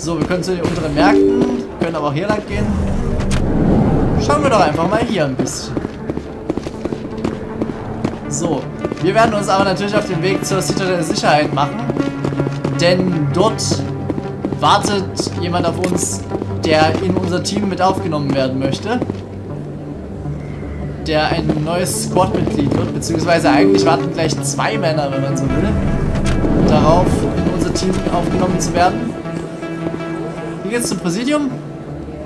So, wir können zu den unteren Märkten, können aber auch hier lang gehen. Schauen wir doch einfach mal hier ein bisschen. So, wir werden uns aber natürlich auf den Weg zur Zitadelle Sicherheit machen, denn dort wartet jemand auf uns, der in unser Team mit aufgenommen werden möchte, der ein neues Squad-Mitglied wird, beziehungsweise eigentlich warten gleich zwei Männer, wenn man so will, darauf, in unser Team aufgenommen zu werden. Hier geht's zum Präsidium.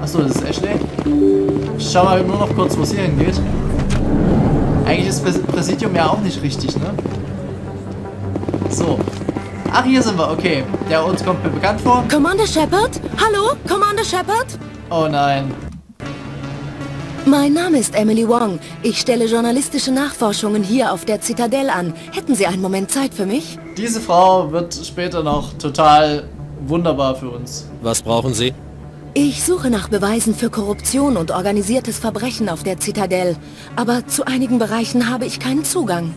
Achso, das ist Ashley. Ich schau mal nur noch kurz, wo es hier hingeht. Eigentlich ist das Präsidium ja auch nicht richtig, ne? So. Ach, hier sind wir, okay. Der uns kommt mir bekannt vor. Commander Shepard? Hallo, Commander Shepard? Oh nein. Mein Name ist Emily Wong. Ich stelle journalistische Nachforschungen hier auf der Zitadelle an. Hätten Sie einen Moment Zeit für mich? Diese Frau wird später noch total wunderbar für uns. Was brauchen Sie? Ich suche nach Beweisen für Korruption und organisiertes Verbrechen auf der Zitadelle. Aber zu einigen Bereichen habe ich keinen Zugang.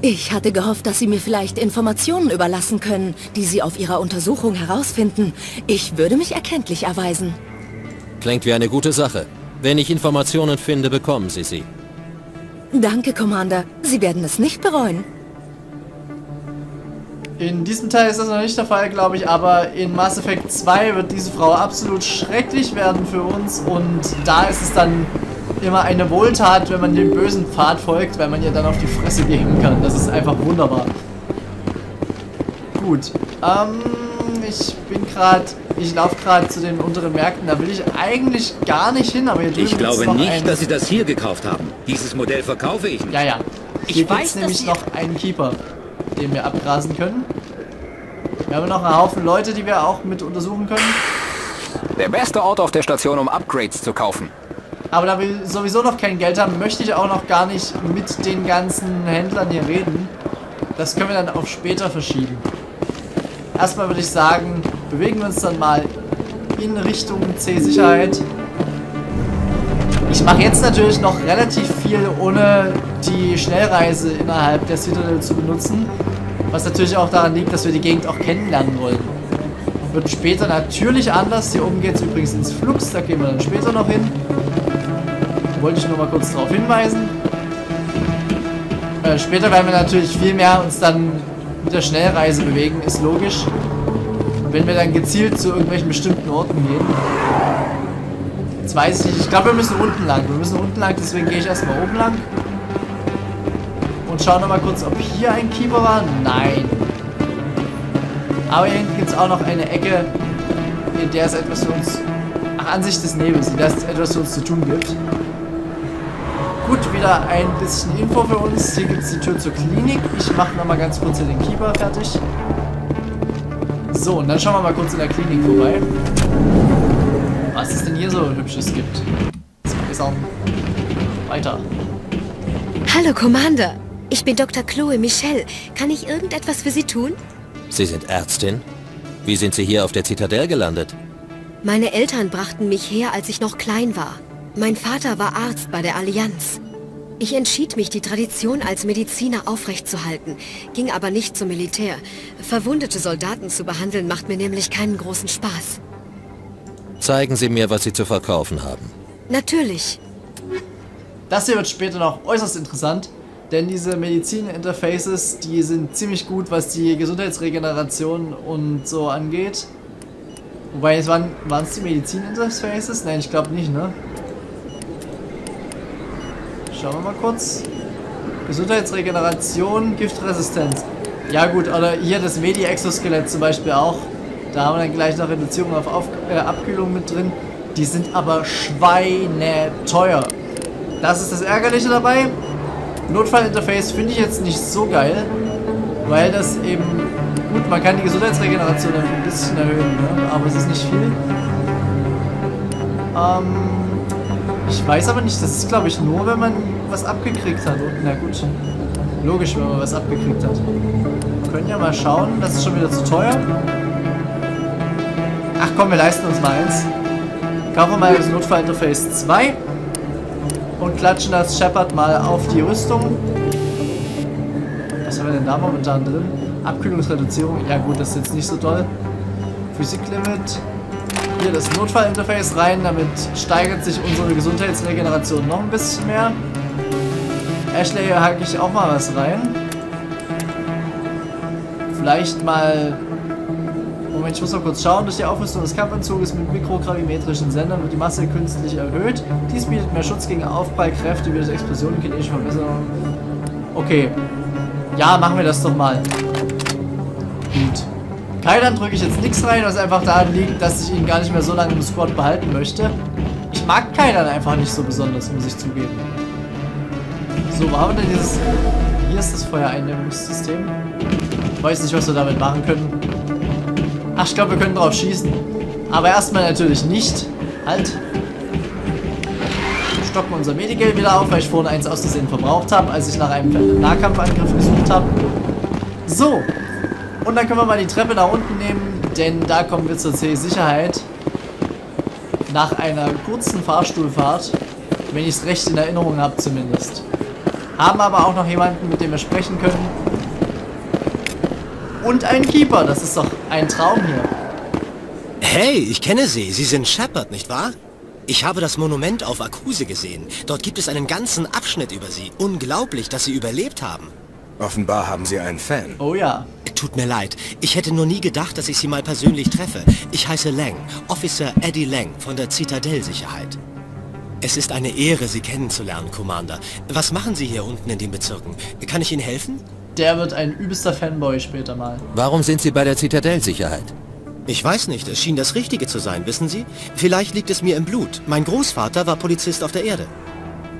Ich hatte gehofft, dass Sie mir vielleicht Informationen überlassen können, die Sie auf Ihrer Untersuchung herausfinden. Ich würde mich erkenntlich erweisen. Klingt wie eine gute Sache. Wenn ich Informationen finde, bekommen Sie sie. Danke, Commander. Sie werden es nicht bereuen. In diesem Teil ist das noch nicht der Fall, glaube ich, aber in Mass Effect 2 wird diese Frau absolut schrecklich werden für uns und da ist es dann immer eine Wohltat, wenn man dem bösen Pfad folgt, weil man ihr dann auf die Fresse geben kann. Das ist einfach wunderbar. Gut, ich laufe gerade zu den unteren Märkten, da will ich eigentlich gar nicht hin, aber hier drüben. Ich glaube nicht, dass Sie das hier gekauft haben. Dieses Modell verkaufe ich nicht. Ja, ja. Hier gibt es nämlich noch einen Keeper, den wir abgrasen können. Wir haben noch einen Haufen Leute, die wir auch mit untersuchen können. Der beste Ort auf der Station, um Upgrades zu kaufen. Aber da wir sowieso noch kein Geld haben, möchte ich auch noch gar nicht mit den ganzen Händlern hier reden. Das können wir dann auf später verschieben. Erstmal würde ich sagen, bewegen wir uns dann mal in Richtung C-Sicherheit. Ich mache jetzt natürlich noch relativ viel, ohne die Schnellreise innerhalb der Citadel zu benutzen. Was natürlich auch daran liegt, dass wir die Gegend auch kennenlernen wollen. Wird später natürlich anders. Hier oben geht es übrigens ins Flux, da gehen wir dann später noch hin. Wollte ich nur mal kurz darauf hinweisen. Später werden wir natürlich viel mehr uns dann mit der Schnellreise bewegen, ist logisch. Wenn wir dann gezielt zu irgendwelchen bestimmten Orten gehen. Jetzt weiß ich nicht. Ich glaube, wir müssen unten lang. Deswegen gehe ich erstmal oben lang. Und schaue nochmal kurz, ob hier ein Keeper war. Nein. Aber hier hinten gibt es auch noch eine Ecke, in der es etwas für uns... Ach, Ansicht des Nebels, in der es etwas für uns zu tun gibt. Gut, wieder ein bisschen Info für uns. Hier gibt es die Tür zur Klinik. Ich mache nochmal ganz kurz hier den Keeper fertig. So, und dann schauen wir mal kurz in der Klinik vorbei. Was es denn hier so Hübsches gibt. Jetzt geht es auch weiter. Hallo, Commander. Ich bin Dr. Chloe Michel. Kann ich irgendetwas für Sie tun? Sie sind Ärztin? Wie sind Sie hier auf der Zitadelle gelandet? Meine Eltern brachten mich her, als ich noch klein war. Mein Vater war Arzt bei der Allianz. Ich entschied mich, die Tradition als Mediziner aufrechtzuhalten, ging aber nicht zum Militär. Verwundete Soldaten zu behandeln, macht mir nämlich keinen großen Spaß. Zeigen Sie mir, was Sie zu verkaufen haben. Natürlich. Das hier wird später noch äußerst interessant, denn diese Medizin-Interfaces, die sind ziemlich gut, was die Gesundheitsregeneration und so angeht. Wobei, es waren es die Medizin-Interfaces? Nein, ich glaube nicht, ne? Schauen wir mal kurz. Gesundheitsregeneration, Giftresistenz. Ja gut, oder hier das Medi-Exoskelett zum Beispiel auch. Da haben wir dann gleich noch Reduzierung auf Abkühlung mit drin. Die sind aber schweineteuer. Das ist das Ärgerliche dabei. Notfallinterface finde ich jetzt nicht so geil, weil das eben... Gut, man kann die Gesundheitsregeneration ein bisschen erhöhen, ne? Aber es ist nicht viel. Ich weiß aber nicht, das ist glaube ich nur, wenn man was abgekriegt hat. Und, na gut, logisch, wenn man was abgekriegt hat. Wir können ja mal schauen, das ist schon wieder zu teuer. Ach komm, wir leisten uns mal eins. Kaufen wir mal das Notfallinterface 2 und klatschen das Shepard mal auf die Rüstung. Was haben wir denn da momentan drin? Abkühlungsreduzierung, ja gut, das ist jetzt nicht so toll. Physik-Limit. Hier das Notfallinterface rein, damit steigert sich unsere Gesundheitsregeneration noch ein bisschen mehr. Ashley, hier hacke ich auch mal was rein. Vielleicht mal... Moment, ich muss noch kurz schauen. Durch die Aufrüstung des Kampfanzuges mit mikrogravimetrischen Sendern wird die Masse künstlich erhöht. Dies bietet mehr Schutz gegen Aufprallkräfte wie durch Explosionen, kinetische Verbesserungen. Okay. Ja, machen wir das doch mal. Gut. Kaidan drücke ich jetzt nichts rein, was einfach daran liegt, dass ich ihn gar nicht mehr so lange im Squad behalten möchte. Ich mag Kaidan einfach nicht so besonders, muss ich zugeben. So, wo haben wir denn dieses... Hier ist das Feuereindämmungssystem. Ich weiß nicht, was wir damit machen können. Ach, ich glaube, wir können drauf schießen. Aber erstmal natürlich nicht. Halt. Wir stocken unser Medigel wieder auf, weil ich vorhin eins aus Versehen verbraucht habe, als ich nach einem Nahkampfangriff gesucht habe. So. Und dann können wir mal die Treppe nach unten nehmen, denn da kommen wir zur C-Sicherheit. Nach einer kurzen Fahrstuhlfahrt. Wenn ich es recht in Erinnerung habe zumindest. Haben aber auch noch jemanden, mit dem wir sprechen können. Und einen Keeper, das ist doch ein Traum hier. Hey, ich kenne Sie. Sie sind Shepard, nicht wahr? Ich habe das Monument auf Akuse gesehen. Dort gibt es einen ganzen Abschnitt über Sie. Unglaublich, dass Sie überlebt haben. Offenbar haben Sie einen Fan. Oh ja. Tut mir leid. Ich hätte nur nie gedacht, dass ich Sie mal persönlich treffe. Ich heiße Lang, Officer Eddie Lang von der Zitadelle-Sicherheit. Es ist eine Ehre, Sie kennenzulernen, Commander. Was machen Sie hier unten in den Bezirken? Kann ich Ihnen helfen? Der wird ein übelster Fanboy später mal. Warum sind Sie bei der Zitadelle-Sicherheit? Ich weiß nicht, es schien das Richtige zu sein, wissen Sie? Vielleicht liegt es mir im Blut. Mein Großvater war Polizist auf der Erde.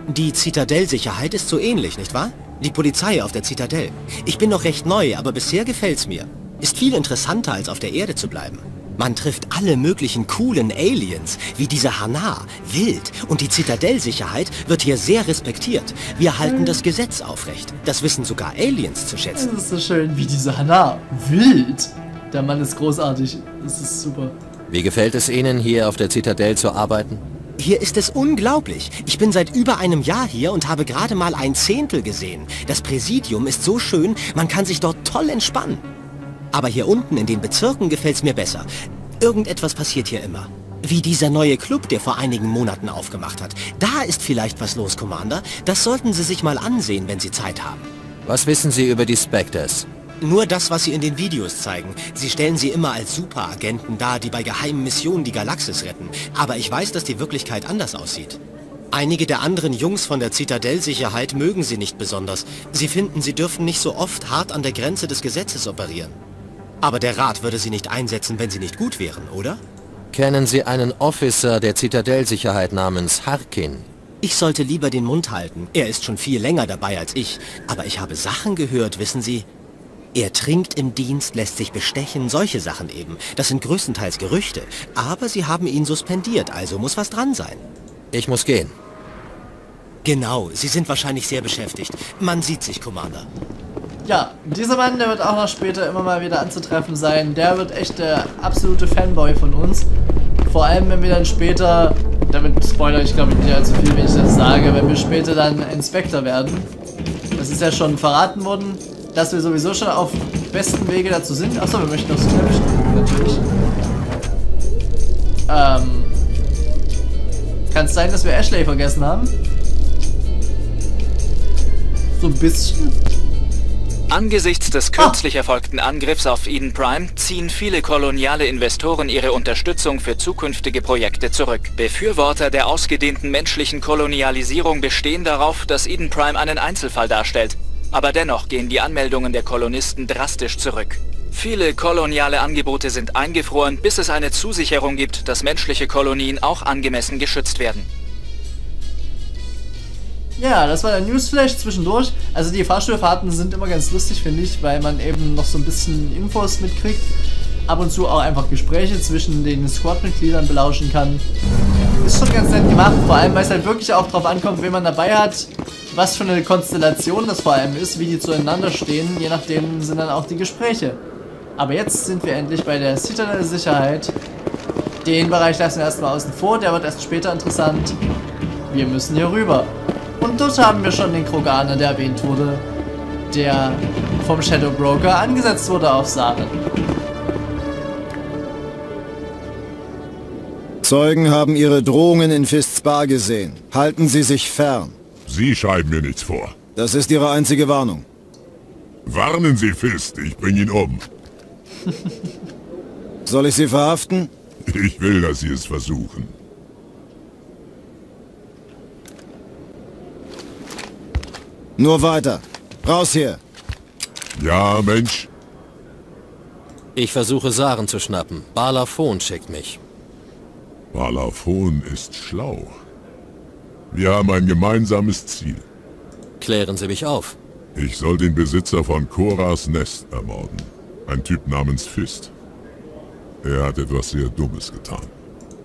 Die Zitadelle-Sicherheit ist so ähnlich, nicht wahr? Die Polizei auf der Zitadelle. Ich bin noch recht neu, aber bisher gefällt's mir. Ist viel interessanter, als auf der Erde zu bleiben. Man trifft alle möglichen coolen Aliens, wie diese Hana, wild. Und die Zitadelle-Sicherheit wird hier sehr respektiert. Wir halten das Gesetz aufrecht. Das wissen sogar Aliens zu schätzen. Das ist so schön, wie diese Hana, wild. Der Mann ist großartig. Das ist super. Wie gefällt es Ihnen, hier auf der Zitadelle zu arbeiten? Hier ist es unglaublich. Ich bin seit über einem Jahr hier und habe gerade mal 1/10 gesehen. Das Präsidium ist so schön, man kann sich dort toll entspannen. Aber hier unten in den Bezirken gefällt's mir besser. Irgendetwas passiert hier immer. Wie dieser neue Club, der vor einigen Monaten aufgemacht hat. Da ist vielleicht was los, Commander. Das sollten Sie sich mal ansehen, wenn Sie Zeit haben. Was wissen Sie über die Spectres? Nur das, was sie in den Videos zeigen. Sie stellen sie immer als Superagenten dar, die bei geheimen Missionen die Galaxis retten. Aber ich weiß, dass die Wirklichkeit anders aussieht. Einige der anderen Jungs von der Zitadelle-Sicherheit mögen sie nicht besonders. Sie finden, sie dürfen nicht so oft hart an der Grenze des Gesetzes operieren. Aber der Rat würde sie nicht einsetzen, wenn sie nicht gut wären, oder? Kennen Sie einen Officer der Zitadelle-Sicherheit namens Harkin? Ich sollte lieber den Mund halten. Er ist schon viel länger dabei als ich. Aber ich habe Sachen gehört, wissen Sie... Er trinkt im Dienst, lässt sich bestechen, solche Sachen eben. Das sind größtenteils Gerüchte. Aber sie haben ihn suspendiert, also muss was dran sein. Ich muss gehen. Genau, Sie sind wahrscheinlich sehr beschäftigt. Man sieht sich, Commander. Ja, dieser Mann, der wird auch noch später immer mal wieder anzutreffen sein. Der wird echt der absolute Fanboy von uns. Vor allem, wenn wir dann später... Damit spoilere ich, glaube ich, nicht allzu viel, wenn ich das sage. Wenn wir später dann Inspektor werden. Das ist ja schon verraten worden. Dass wir sowieso schon auf besten Wege dazu sind. Achso, wir möchten aufs Knöpfchen drücken, natürlich. Kann es sein, dass wir Ashley vergessen haben? So ein bisschen. Angesichts des kürzlich erfolgten Angriffs auf Eden Prime ziehen viele koloniale Investoren ihre Unterstützung für zukünftige Projekte zurück. Befürworter der ausgedehnten menschlichen Kolonialisierung bestehen darauf, dass Eden Prime einen Einzelfall darstellt. Aber dennoch gehen die Anmeldungen der Kolonisten drastisch zurück. Viele koloniale Angebote sind eingefroren, bis es eine Zusicherung gibt, dass menschliche Kolonien auch angemessen geschützt werden. Ja, das war der Newsflash zwischendurch. Also die Fahrstuhlfahrten sind immer ganz lustig, finde ich, weil man eben noch so ein bisschen Infos mitkriegt. Ab und zu auch einfach Gespräche zwischen den Squad-Mitgliedern belauschen kann. Ist schon ganz nett gemacht, vor allem weil es halt wirklich auch drauf ankommt, wen man dabei hat. Was für eine Konstellation das vor allem ist, wie die zueinander stehen, je nachdem sind dann auch die Gespräche. Aber jetzt sind wir endlich bei der Citadelle-Sicherheit. Den Bereich lassen wir erstmal außen vor, der wird erst später interessant. Wir müssen hier rüber. Und dort haben wir schon den Kroganer, der erwähnt wurde, der vom Shadow Broker angesetzt wurde auf Saren. Zeugen haben Ihre Drohungen in Fists Bar gesehen. Halten Sie sich fern. Sie schreiben mir nichts vor. Das ist Ihre einzige Warnung. Warnen Sie Fist, ich bringe ihn um. Soll ich Sie verhaften? Ich will, dass Sie es versuchen. Nur weiter. Raus hier. Ja, Mensch. Ich versuche, Saren zu schnappen. Balafon schickt mich. Balafon ist schlau. Wir haben ein gemeinsames Ziel. Klären Sie mich auf. Ich soll den Besitzer von Choras Nest ermorden. Ein Typ namens Fist. Er hat etwas sehr Dummes getan.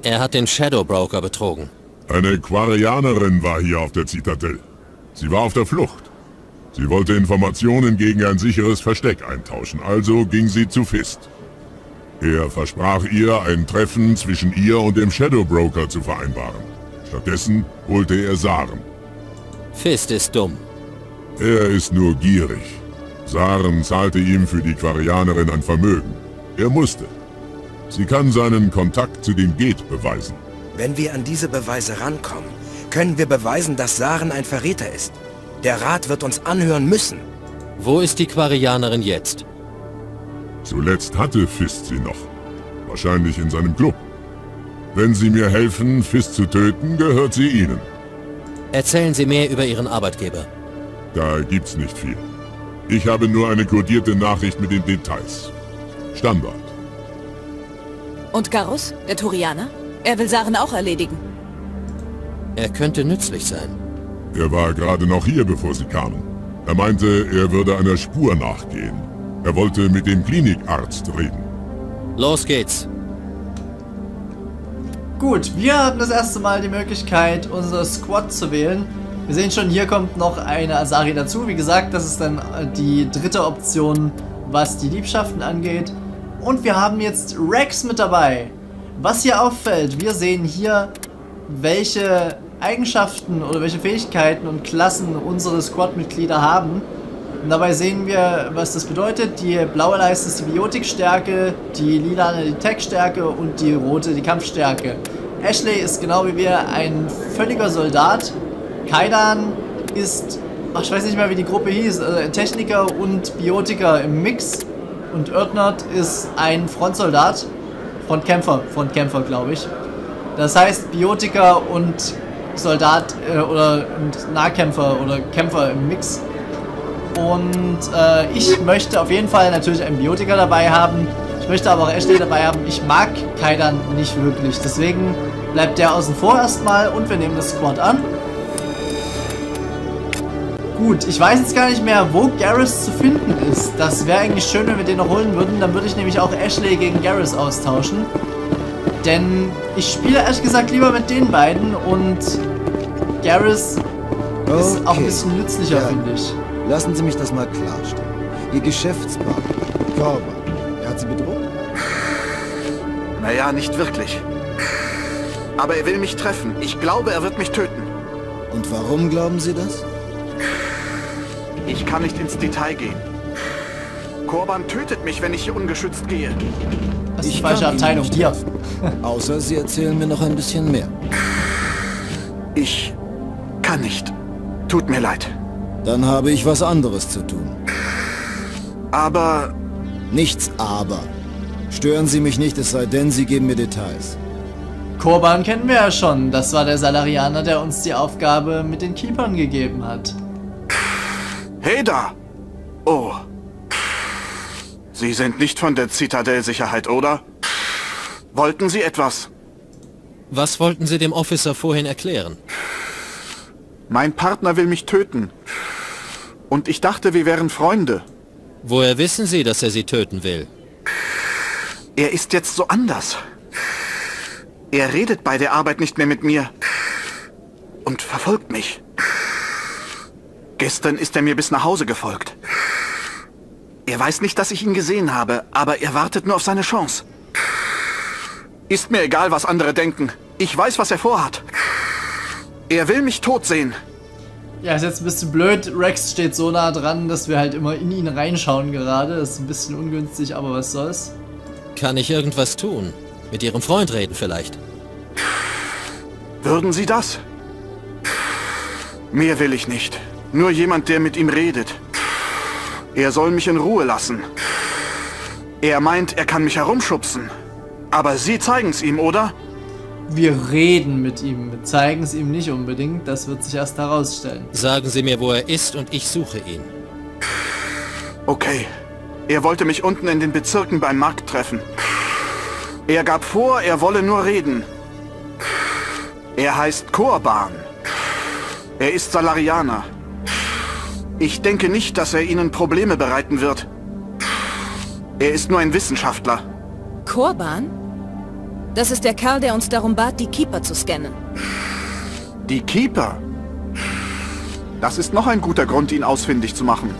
Er hat den Shadow Broker betrogen. Eine Quarianerin war hier auf der Zitadelle. Sie war auf der Flucht. Sie wollte Informationen gegen ein sicheres Versteck eintauschen, also ging sie zu Fist. Er versprach ihr, ein Treffen zwischen ihr und dem Shadow Broker zu vereinbaren. Stattdessen holte er Saren. Fist ist dumm. Er ist nur gierig. Saren zahlte ihm für die Quarianerin ein Vermögen. Er musste. Sie kann seinen Kontakt zu dem Geth beweisen. Wenn wir an diese Beweise rankommen, können wir beweisen, dass Saren ein Verräter ist. Der Rat wird uns anhören müssen. Wo ist die Quarianerin jetzt? Zuletzt hatte Fist sie noch. Wahrscheinlich in seinem Club. Wenn Sie mir helfen, Fist zu töten, gehört sie Ihnen. Erzählen Sie mehr über Ihren Arbeitgeber. Da gibt's nicht viel. Ich habe nur eine kodierte Nachricht mit den Details. Standard. Und Garrus, der Turianer? Er will Saren auch erledigen. Er könnte nützlich sein. Er war gerade noch hier, bevor Sie kamen. Er meinte, er würde einer Spur nachgehen. Er wollte mit dem Klinikarzt reden. Los geht's. Gut, wir haben das erste Mal die Möglichkeit, unsere Squad zu wählen. Wir sehen schon, hier kommt noch eine Asari dazu. Wie gesagt, das ist dann die dritte Option, was die Liebschaften angeht. Und wir haben jetzt Wrex mit dabei. Was hier auffällt, wir sehen hier, welche Eigenschaften oder welche Fähigkeiten und Klassen unsere Squad-Mitglieder haben. Und dabei sehen wir, was das bedeutet. Die blaue Leiste ist die Biotikstärke, die lila die Tech-Stärke und die rote die Kampfstärke. Ashley ist genau wie wir ein völliger Soldat. Kaidan ist, ach, ich weiß nicht mehr wie die Gruppe hieß, also Techniker und Biotiker im Mix. Und Erdnot ist ein Frontsoldat, Frontkämpfer glaube ich. Das heißt, Biotiker und Soldat und Nahkämpfer oder Kämpfer im Mix. Und ich möchte auf jeden Fall natürlich einen Biotiker dabei haben. Ich möchte aber auch Ashley dabei haben. Ich mag Kaidan nicht wirklich. Deswegen bleibt der außen vor erstmal und wir nehmen das Squad an. Gut, ich weiß jetzt gar nicht mehr, wo Garrus zu finden ist. Das wäre eigentlich schön, wenn wir den noch holen würden. Dann würde ich nämlich auch Ashley gegen Garrus austauschen. Denn ich spiele ehrlich gesagt lieber mit den beiden und Garrus ist auch ein bisschen nützlicher, finde ich. Lassen Sie mich das mal klarstellen. Ihr Geschäftspartner, Korban, er hat Sie bedroht? Naja, nicht wirklich. Aber er will mich treffen. Ich glaube, er wird mich töten. Und warum glauben Sie das? Ich kann nicht ins Detail gehen. Korban tötet mich, wenn ich hier ungeschützt gehe. Das ist die falsche Abteilung hier. Außer Sie erzählen mir noch ein bisschen mehr. Ich kann nicht. Tut mir leid. Dann habe ich was anderes zu tun. Aber... Nichts aber. Stören Sie mich nicht, es sei denn, Sie geben mir Details. Korban kennen wir ja schon. Das war der Salarianer, der uns die Aufgabe mit den Keepern gegeben hat. Hey da! Oh. Sie sind nicht von der Zitadellsicherheit, oder? Wollten Sie etwas? Was wollten Sie dem Officer vorhin erklären? Mein Partner will mich töten. Und ich dachte, wir wären Freunde. Woher wissen Sie, dass er Sie töten will? Er ist jetzt so anders. Er redet bei der Arbeit nicht mehr mit mir. Und verfolgt mich. Gestern ist er mir bis nach Hause gefolgt. Er weiß nicht, dass ich ihn gesehen habe, aber er wartet nur auf seine Chance. Ist mir egal, was andere denken. Ich weiß, was er vorhat. Er will mich tot sehen. Ja, ist jetzt ein bisschen blöd. Wrex steht so nah dran, dass wir halt immer in ihn reinschauen gerade. Das ist ein bisschen ungünstig, aber was soll's. Kann ich irgendwas tun? Mit Ihrem Freund reden vielleicht. Würden Sie das? Mehr will ich nicht. Nur jemand, der mit ihm redet. Er soll mich in Ruhe lassen. Er meint, er kann mich herumschubsen. Aber Sie zeigen es ihm, oder? Wir reden mit ihm. Wir zeigen es ihm nicht unbedingt. Das wird sich erst herausstellen. Sagen Sie mir, wo er ist und ich suche ihn. Okay. Er wollte mich unten in den Bezirken beim Markt treffen. Er gab vor, er wolle nur reden. Er heißt Korban. Er ist Salarianer. Ich denke nicht, dass er Ihnen Probleme bereiten wird. Er ist nur ein Wissenschaftler. Korban? Das ist der Kerl, der uns darum bat, die Keeper zu scannen. Die Keeper? Das ist noch ein guter Grund, ihn ausfindig zu machen.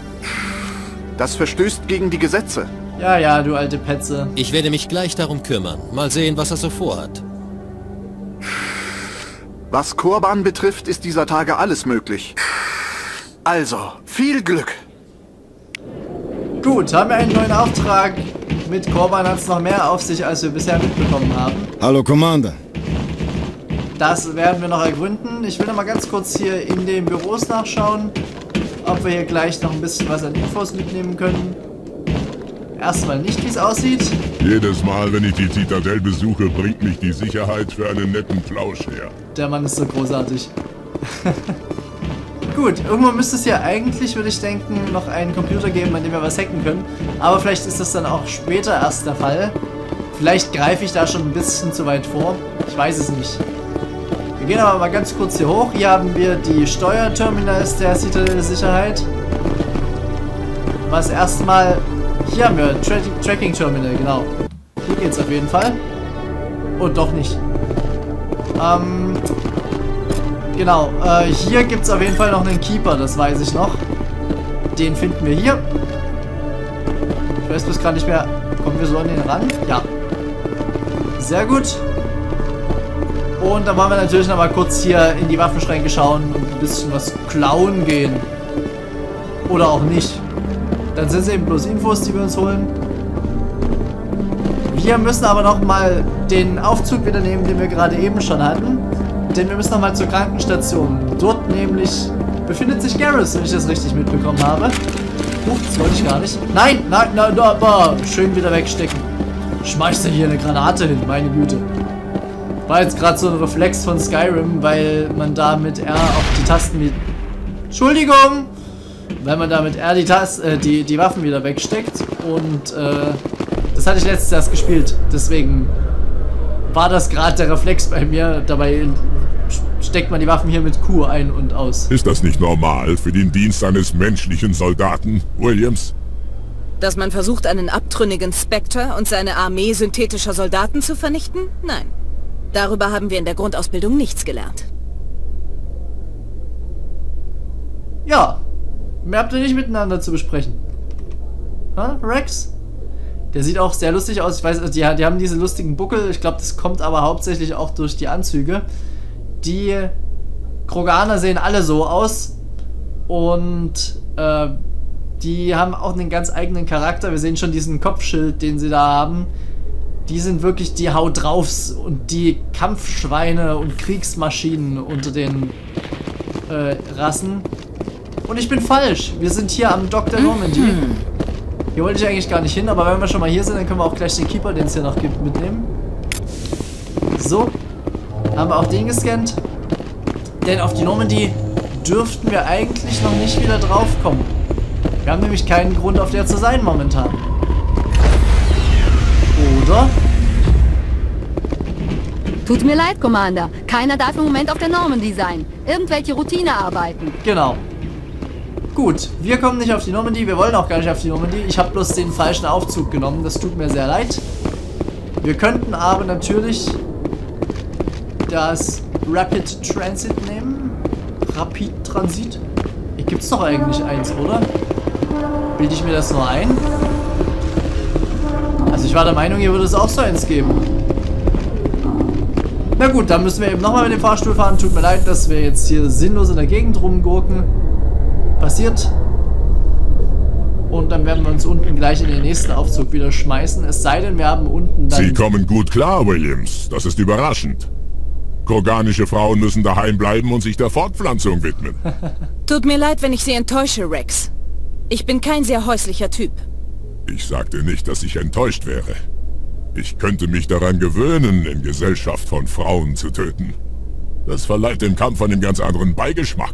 Das verstößt gegen die Gesetze. Ja, ja, du alte Petze. Ich werde mich gleich darum kümmern. Mal sehen, was er so vorhat. Was Korban betrifft, ist dieser Tage alles möglich. Also, viel Glück. Gut, haben wir einen neuen Auftrag. Mit Korban hat es noch mehr auf sich, als wir bisher mitbekommen haben. Hallo, Commander. Das werden wir noch ergründen. Ich will noch mal ganz kurz hier in den Büros nachschauen, ob wir hier gleich noch ein bisschen was an Infos mitnehmen können. Erstmal nicht, wie es aussieht. Jedes Mal, wenn ich die Zitadelle besuche, bringt mich die Sicherheit für einen netten Flausch her. Der Mann ist so großartig. Gut, irgendwann müsste es ja eigentlich, würde ich denken, noch einen Computer geben, an dem wir was hacken können. Aber vielleicht ist das dann auch später erst der Fall. Vielleicht greife ich da schon ein bisschen zu weit vor. Ich weiß es nicht. Wir gehen aber mal ganz kurz hier hoch. Hier haben wir die Steuerterminals der Citadelle Sicherheit. Was erstmal... Hier haben wir Tracking Terminal, genau. Hier geht's auf jeden Fall. Und doch nicht. Genau, hier gibt es auf jeden Fall noch einen Keeper, das weiß ich noch. Den finden wir hier. Ich weiß bloß gerade nicht mehr, kommen wir so an den ran? Ja. Sehr gut. Und dann wollen wir natürlich nochmal kurz hier in die Waffenschränke schauen und ein bisschen was klauen gehen. Oder auch nicht. Dann sind es eben bloß Infos, die wir uns holen. Wir müssen aber nochmal den Aufzug wieder nehmen, den wir gerade eben schon hatten. Denn wir müssen nochmal zur Krankenstation. Dort nämlich befindet sich Garrus, wenn ich das richtig mitbekommen habe. Das wollte ich gar nicht. Nein, nein, nein, nein, schön wieder wegstecken. Schmeißt denn hier eine Granate hin, meine Güte. War jetzt gerade so ein Reflex von Skyrim, weil man da mit R auf die Tasten wie... Entschuldigung! Weil man da mit R die Waffen wieder wegsteckt. Und das hatte ich letztes Jahr gespielt. Deswegen war das gerade der Reflex bei mir. Dabei steckt man die Waffen hier mit Q ein und aus. Ist das nicht normal für den Dienst eines menschlichen Soldaten, Williams? Dass man versucht, einen abtrünnigen Spectre und seine Armee synthetischer Soldaten zu vernichten? Nein. Darüber haben wir in der Grundausbildung nichts gelernt. Ja. Mehr habt ihr nicht miteinander zu besprechen. Ha, Wrex? Der sieht auch sehr lustig aus. Ich weiß, die haben diese lustigen Buckel. Ich glaube, das kommt aber hauptsächlich auch durch die Anzüge. Die Kroganer sehen alle so aus. Und die haben auch einen ganz eigenen Charakter. Wir sehen schon diesen Kopfschild, den sie da haben. Die sind wirklich die Haut draufs und die Kampfschweine und Kriegsmaschinen unter den Rassen. Und ich bin falsch. Wir sind hier am Dr. Normandy. Hier wollte ich eigentlich gar nicht hin, aber wenn wir schon mal hier sind, dann können wir auch gleich den Keeper, den es hier noch gibt, mitnehmen. So, haben wir auch den gescannt. Denn auf die Normandy dürften wir eigentlich noch nicht wieder draufkommen. Wir haben nämlich keinen Grund, auf der zu sein momentan. Oder? Tut mir leid, Commander. Keiner darf im Moment auf der Normandy sein. Irgendwelche Routinearbeiten. Genau. Gut, wir kommen nicht auf die Normandy, wir wollen auch gar nicht auf die Normandy. Ich habe bloß den falschen Aufzug genommen, das tut mir sehr leid. Wir könnten aber natürlich das Rapid Transit nehmen. Rapid Transit? Hier gibt es doch eigentlich eins, oder? Bilde ich mir das nur ein? Also ich war der Meinung, hier würde es auch so eins geben. Na gut, dann müssen wir eben nochmal mit dem Fahrstuhl fahren. Tut mir leid, dass wir jetzt hier sinnlos in der Gegend rumgurken. Passiert. Und dann werden wir uns unten gleich in den nächsten Aufzug wieder schmeißen. Es sei denn, wir haben unten dann... Sie kommen gut klar, Williams. Das ist überraschend. Kroganische Frauen müssen daheim bleiben und sich der Fortpflanzung widmen. Tut mir leid, wenn ich Sie enttäusche, Wrex. Ich bin kein sehr häuslicher Typ. Ich sagte nicht, dass ich enttäuscht wäre. Ich könnte mich daran gewöhnen, in Gesellschaft von Frauen zu töten. Das verleiht dem Kampf einen ganz anderen Beigeschmack.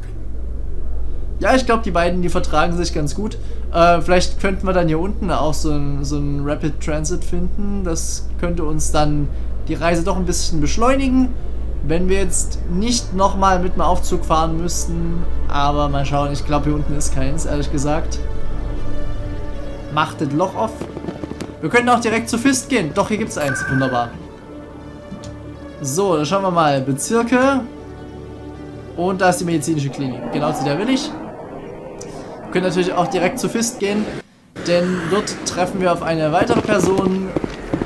Ja, ich glaube, die beiden, die vertragen sich ganz gut. Vielleicht könnten wir dann hier unten auch so ein Rapid Transit finden. Das könnte uns dann die Reise doch ein bisschen beschleunigen, wenn wir jetzt nicht nochmal mit dem Aufzug fahren müssten. Aber mal schauen, ich glaube, hier unten ist keins, ehrlich gesagt. Macht das Loch auf. Wir können auch direkt zu Fist gehen. Doch, hier gibt es eins. Wunderbar. So, dann schauen wir mal. Bezirke. Und da ist die medizinische Klinik. Genau zu der will ich. Wir können natürlich auch direkt zu Fist gehen. Denn dort treffen wir auf eine weitere Person,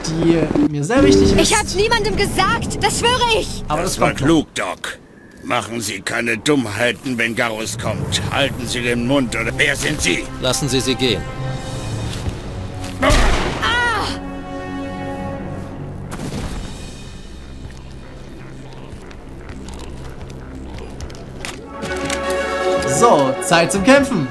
die mir sehr wichtig ist. Ich hab's niemandem gesagt. Das schwöre ich. Aber das war klug, Doc. Machen Sie keine Dummheiten, wenn Garrus kommt. Halten Sie den Mund oder wer sind Sie? Lassen Sie sie gehen. So, Zeit zum Kämpfen.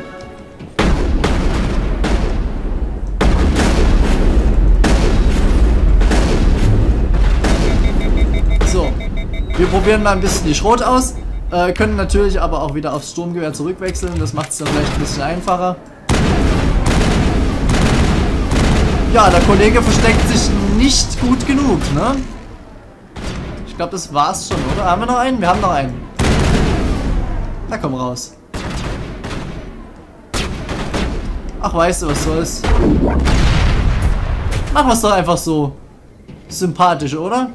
So, wir probieren mal ein bisschen die Schrot aus. Können natürlich aber auch wieder aufs Sturmgewehr zurückwechseln. Das macht es dann vielleicht ein bisschen einfacher. Ja, der Kollege versteckt sich nicht gut genug, ne? Ich glaube, das war's schon, oder? Haben wir noch einen? Wir haben noch einen. Na komm raus. Ach, weißt du, was soll's? Machen wir's doch einfach so. Sympathisch, oder?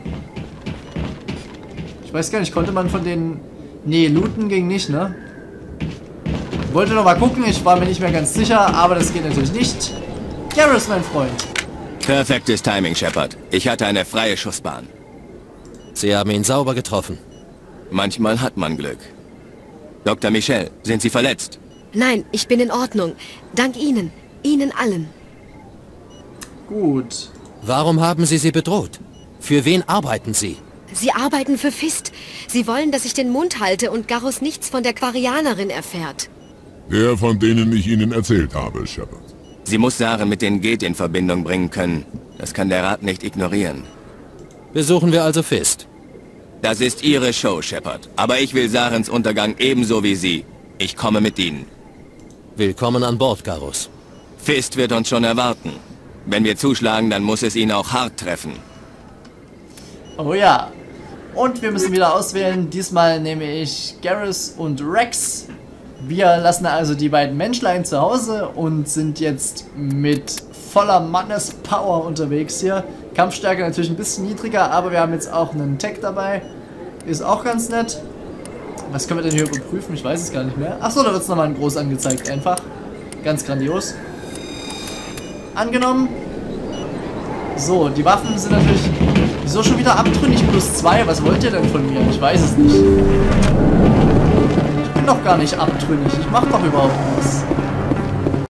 Ich weiß gar nicht, konnte man von denen... Nee, looten ging nicht, ne? Wollte noch mal gucken, ich war mir nicht mehr ganz sicher, aber das geht natürlich nicht. Garrus, mein Freund. Perfektes Timing, Shepard. Ich hatte eine freie Schussbahn. Sie haben ihn sauber getroffen. Manchmal hat man Glück. Dr. Michel, sind Sie verletzt? Nein, ich bin in Ordnung. Dank Ihnen. Ihnen allen. Gut. Warum haben Sie sie bedroht? Für wen arbeiten Sie? Sie arbeiten für Fist. Sie wollen, dass ich den Mund halte und Garrus nichts von der Quarianerin erfährt. Der, von denen ich Ihnen erzählt habe, Shepard. Sie muss Saren mit den Geth in Verbindung bringen können. Das kann der Rat nicht ignorieren. Besuchen wir also Fist. Das ist Ihre Show, Shepard. Aber ich will Sarens Untergang ebenso wie Sie. Ich komme mit Ihnen. Willkommen an Bord, Garrus. Fist wird uns schon erwarten. Wenn wir zuschlagen, dann muss es ihn auch hart treffen. Oh ja. Und wir müssen wieder auswählen. Diesmal nehme ich Garrus und Wrex. Wir lassen also die beiden Menschlein zu Hause und sind jetzt mit voller Mannespower unterwegs hier. Kampfstärke natürlich ein bisschen niedriger, aber wir haben jetzt auch einen Tech dabei. Ist auch ganz nett. Was können wir denn hier überprüfen? Ich weiß es gar nicht mehr. Achso, da wird es nochmal ein Groß angezeigt. Einfach. Ganz grandios. Angenommen. So, die Waffen sind natürlich... Wieso schon wieder abtrünnig plus 2? Was wollt ihr denn von mir? Ich weiß es nicht. Ich bin doch gar nicht abtrünnig. Ich mach doch überhaupt nichts.